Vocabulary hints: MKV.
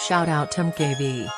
Shout out MKV.